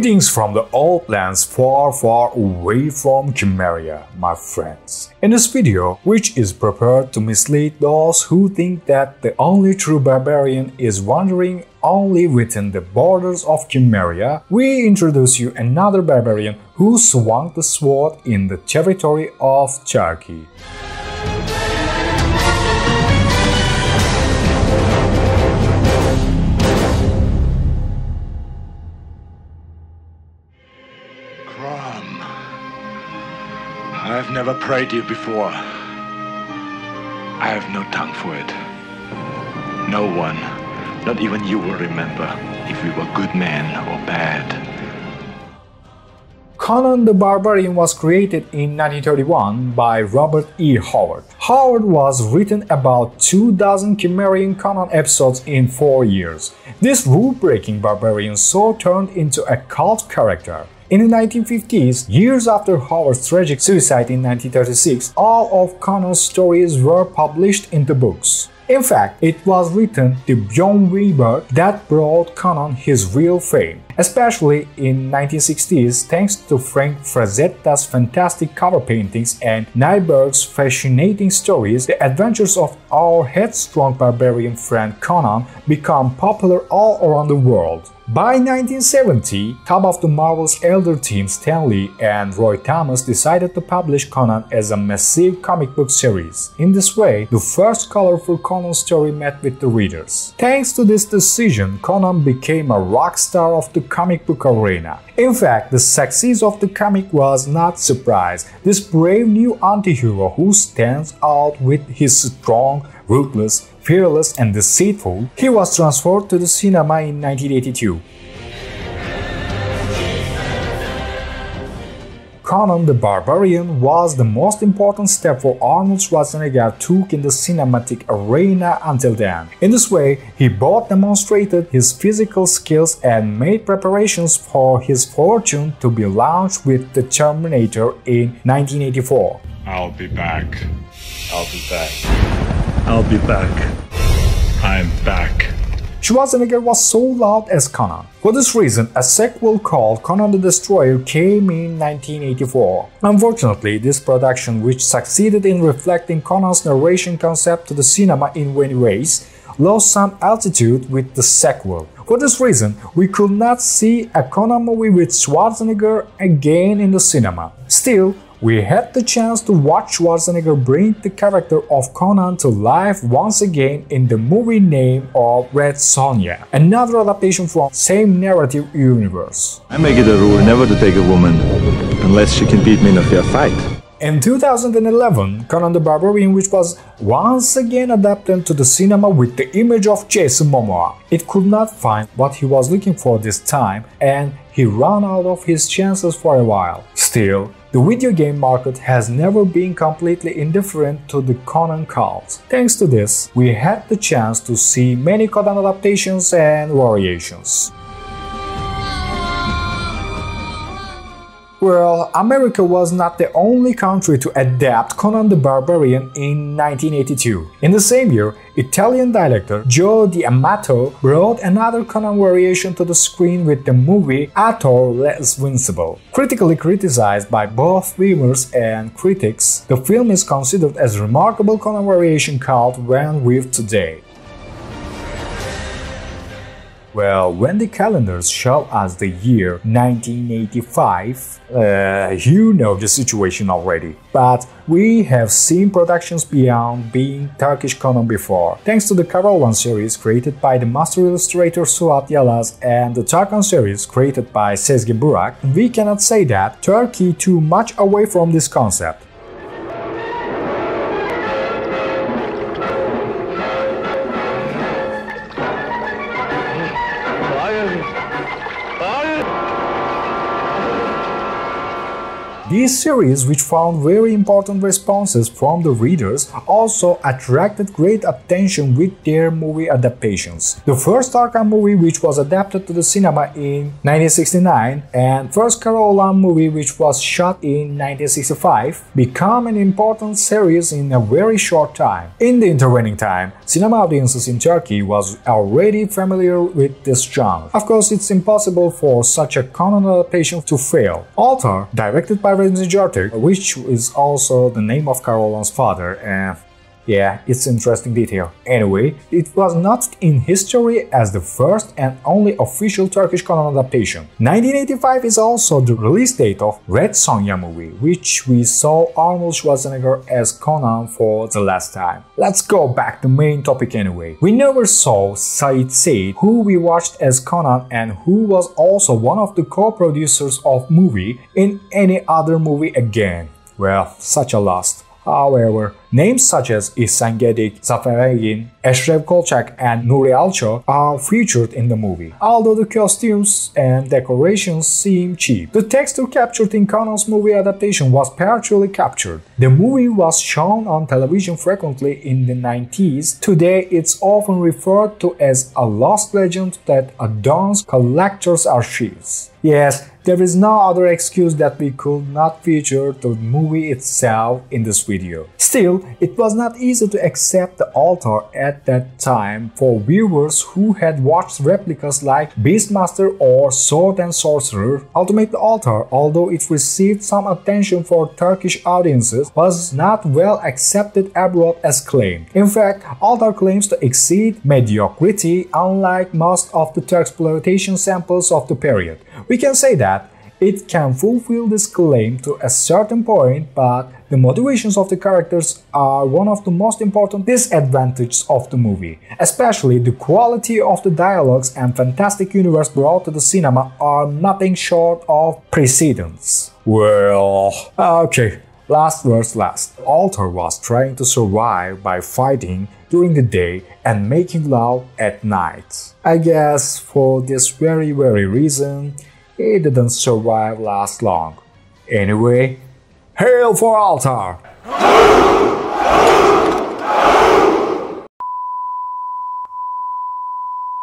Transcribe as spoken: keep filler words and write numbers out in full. Greetings from the old lands far far away from Cimmeria, my friends. In this video, which is prepared to mislead those who think that the only true barbarian is wandering only within the borders of Cimmeria, we introduce you another barbarian who swung the sword in the territory of Turkey. I've never prayed you before. I have no tongue for it. No one, not even you, will remember if we were good men or bad. Conan the Barbarian was created in nineteen thirty-one by Robert E. Howard. Howard was written about two dozen Cimmerian Conan episodes in four years. This rule-breaking barbarian so turned into a cult character. In the nineteen fifties, years after Howard's tragic suicide in nineteen thirty-six, all of Conan's stories were published into books. In fact, it was written to Bjorn Weber that brought Conan his real fame, especially in the nineteen sixties thanks to Frank Frazetta's fantastic cover paintings and Nyberg's fascinating stories. The adventures of our headstrong barbarian friend Conan became popular all around the world. By nineteen seventy, top of the Marvel's elder team Stanley and Roy Thomas decided to publish Conan as a massive comic book series. In this way, the first colorful Conan story met with the readers. Thanks to this decision, Conan became a rock star of the comic book arena. In fact, the success of the comic was not a surprise. This brave new anti-hero who stands out with his strong, ruthless, fearless and deceitful, he was transferred to the cinema in nineteen eighty-two. Conan the Barbarian was the most important step for Arnold Schwarzenegger took in the cinematic arena until then. In this way, he both demonstrated his physical skills and made preparations for his fortune to be launched with the Terminator in nineteen eighty-four. I'll be back. I'll be back. I'll be back. I'm back. Schwarzenegger was so loud as Conan. For this reason, a sequel called Conan the Destroyer came in nineteen eighty-four. Unfortunately, this production, which succeeded in reflecting Conan's narration concept to the cinema in many ways, lost some altitude with the sequel. For this reason, we could not see a Conan movie with Schwarzenegger again in the cinema. Still, we had the chance to watch Schwarzenegger bring the character of Conan to life once again in the movie name of Red Sonja, another adaptation from the same narrative universe. I make it a rule never to take a woman unless she can beat me in a fair fight. In two thousand eleven, Conan the Barbarian, which was once again adapted to the cinema with the image of Jason Momoa. It could not find what he was looking for this time, and he ran out of his chances for a while. Still, the video game market has never been completely indifferent to the Conan cult. Thanks to this, we had the chance to see many Conan adaptations and variations. Well, America was not the only country to adapt Conan the Barbarian in nineteen eighty-two. In the same year, Italian director Joe D'Amato brought another Conan variation to the screen with the movie Ator Less Vincible. Critically criticized by both viewers and critics, the film is considered as a remarkable Conan variation cult when viewed today. Well, when the calendars show us the year nineteen eighty-five, uh, you know the situation already. But we have seen productions beyond being Turkish Conan before, thanks to the Karaoğlan series created by the master illustrator Suat Yalaz and the Tarkan series created by Sezgi Burak. We cannot say that Turkey too much away from this concept. This series, which found very important responses from the readers, also attracted great attention with their movie adaptations. The first Tarkan movie, which was adapted to the cinema in nineteen sixty-nine, and first Karaoğlan movie, which was shot in nineteen sixty-five, became an important series in a very short time. In the intervening time, cinema audiences in Turkey was already familiar with this genre. Of course, it's impossible for such a Conan adaptation to fail. Altar, directed by Red Sonja, which is also the name of Karaoğlan's father, and yeah, it's interesting detail. Anyway, it was not in history as the first and only official Turkish Conan adaptation. nineteen eighty-five is also the release date of Red Sonja movie, which we saw Arnold Schwarzenegger as Conan for the last time. Let's go back to the main topic anyway. We never saw Said Said, who we watched as Conan and who was also one of the co-producers of movie, in any other movie again. Well, such a loss. However, names such as Ihsen Gedik, Eshreb Kolchak and Nuri Alcho are featured in the movie, although the costumes and decorations seem cheap. The texture captured in Conan's movie adaptation was partially captured. The movie was shown on television frequently in the nineties. Today it's often referred to as a lost legend that adorns collectors' archives. Yes, there is no other excuse that we could not feature the movie itself in this video. Still, it was not easy to accept the Altar at that time for viewers who had watched replicas like Beastmaster or Sword and Sorcerer. Ultimate Altar, although it received some attention for Turkish audiences, was not well accepted abroad as claimed. In fact, Altar claims to exceed mediocrity, unlike most of the Turksploitation samples of the period. We can say that it can fulfill this claim to a certain point, but the motivations of the characters are one of the most important disadvantages of the movie. Especially the quality of the dialogues and fantastic universe brought to the cinema are nothing short of precedence. Well, okay, last verse last. Altar was trying to survive by fighting during the day and making love at night. I guess for this very very reason, it didn't survive last long. Anyway, hail for Altar!